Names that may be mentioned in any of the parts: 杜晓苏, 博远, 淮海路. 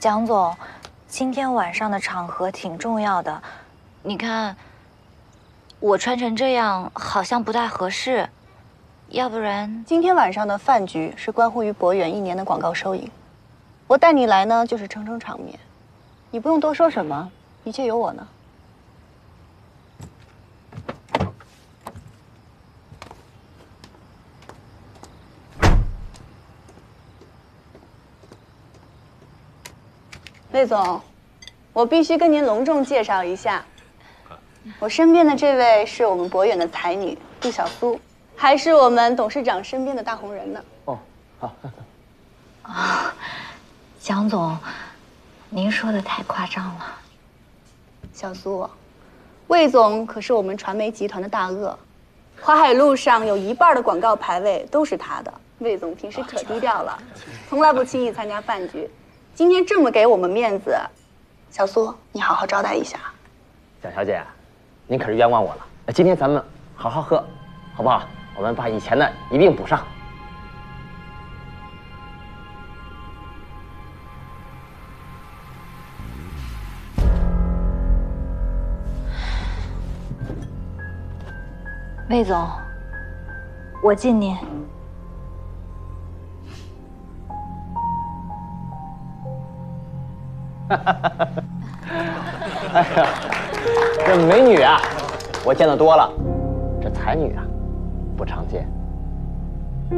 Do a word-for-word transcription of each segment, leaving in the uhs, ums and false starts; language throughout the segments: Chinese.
蒋总，今天晚上的场合挺重要的，你看，我穿成这样好像不太合适，要不然……今天晚上的饭局是关乎于博远一年的广告收益，我带你来呢就是撑撑场面，你不用多说什么，一切有我呢。 魏总，我必须跟您隆重介绍一下，我身边的这位是我们博远的才女杜小苏，还是我们董事长身边的大红人呢。哦，好。啊，蒋总，您说的太夸张了。小苏，魏总可是我们传媒集团的大鳄，淮海路上有一半的广告牌位都是他的。魏总平时可低调了，从来不轻易参加饭局。 今天这么给我们面子，小苏，你好好招待一下。蒋小姐，您可是冤枉我了。今天咱们好好喝，好不好？我们把以前的一并补上。魏总，我敬您。 哈哈哈哈哎呀，这美女啊，我见得多了。这才女啊，不常见。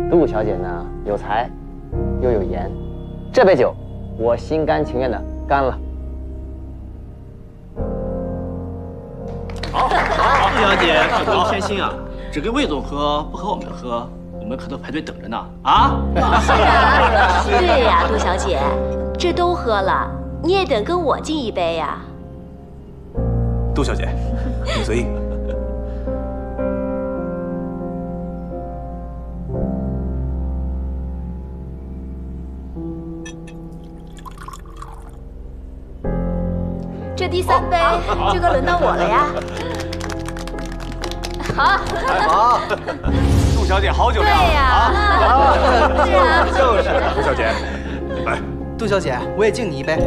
杜小姐呢，有才，又有颜。这杯酒，我心甘情愿的干了。好，好，杜小姐可别偏心啊，只跟魏总喝，不和我们喝，我们可都排队等着呢。啊？是啊，对呀，杜小姐，这都喝了。 你也得跟我敬一杯呀，杜小姐，你随意。这第三杯就该轮到我了呀。好，好，杜小姐好酒量。对呀，是啊，就是杜小姐，来，杜小姐，我也敬你一杯。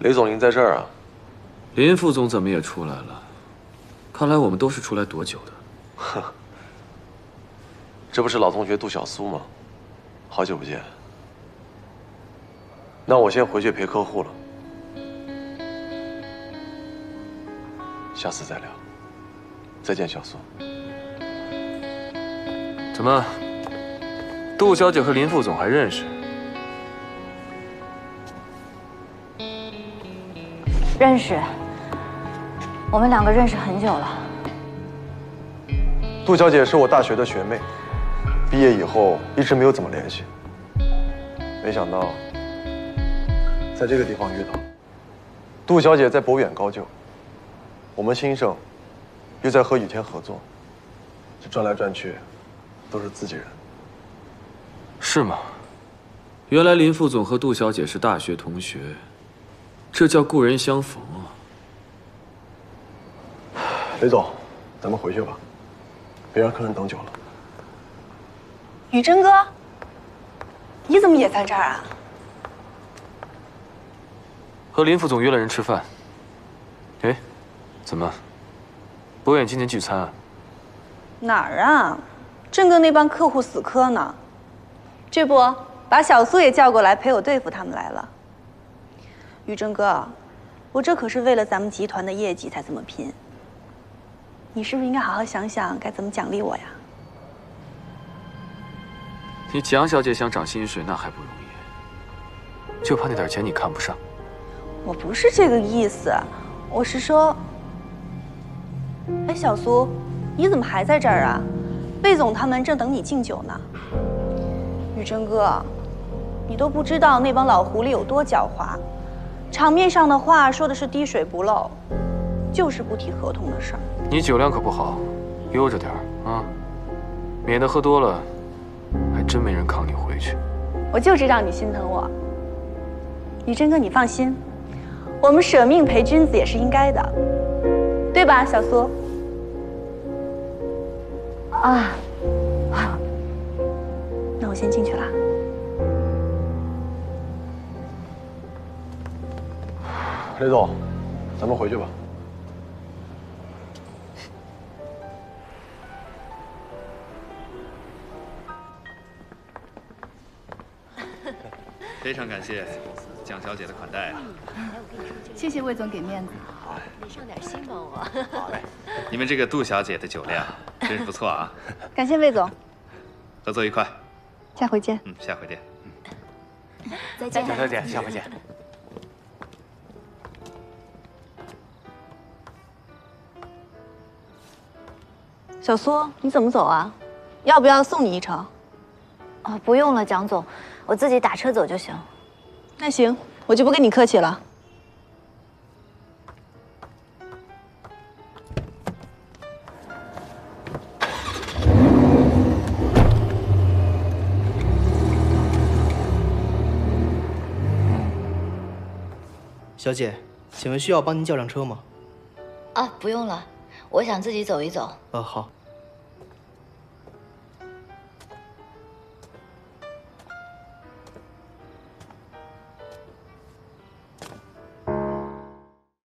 雷总，您在这儿啊？林副总怎么也出来了？看来我们都是出来躲酒的。这不是老同学杜小苏吗？好久不见。那我先回去陪客户了，下次再聊。再见，小苏。怎么，杜小姐和林副总还认识？ 认识，我们两个认识很久了。杜小姐是我大学的学妹，毕业以后一直没有怎么联系，没想到在这个地方遇到。杜小姐在博远高就，我们新生又在和雨天合作，这转来转去都是自己人。是吗？原来林副总和杜小姐是大学同学。 这叫故人相逢啊！雷总，咱们回去吧，别让客人等久了。雨真哥，你怎么也在这儿啊？和林副总约了人吃饭。哎，怎么？博远今天聚餐啊？哪儿啊？正跟那帮客户死磕呢。这不，把小苏也叫过来陪我对付他们来了。于正哥，我这可是为了咱们集团的业绩才这么拼。你是不是应该好好想想该怎么奖励我呀？ 你蒋小姐想涨薪水，那还不容易，就怕那点钱你看不上。我不是这个意思，我是说，哎，小苏，你怎么还在这儿啊？魏总他们正等你敬酒呢。宇真哥，你都不知道那帮老狐狸有多狡猾，场面上的话说的是滴水不漏，就是不提合同的事儿。你酒量可不好，悠着点儿啊，免得喝多了。 还真没人扛你回去，我就知道你心疼我。宇真哥，你放心，我们舍命陪君子也是应该的，对吧，小苏？啊，好，那我先进去了。雷总，咱们回去吧。 非常感谢蒋小姐的款待啊！谢谢魏总给面子。好嘞，你上点心帮我。好嘞，你们这个杜小姐的酒量真是不错啊！感谢魏总，合作愉快，下回见。嗯，下回见。嗯，再见，蒋小姐，下回见。小苏，你怎么走啊？要不要送你一程？哦，不用了，蒋总。 我自己打车走就行。那行，我就不跟你客气了。小姐，请问需要帮您叫辆车吗？啊，不用了，我想自己走一走。啊，好。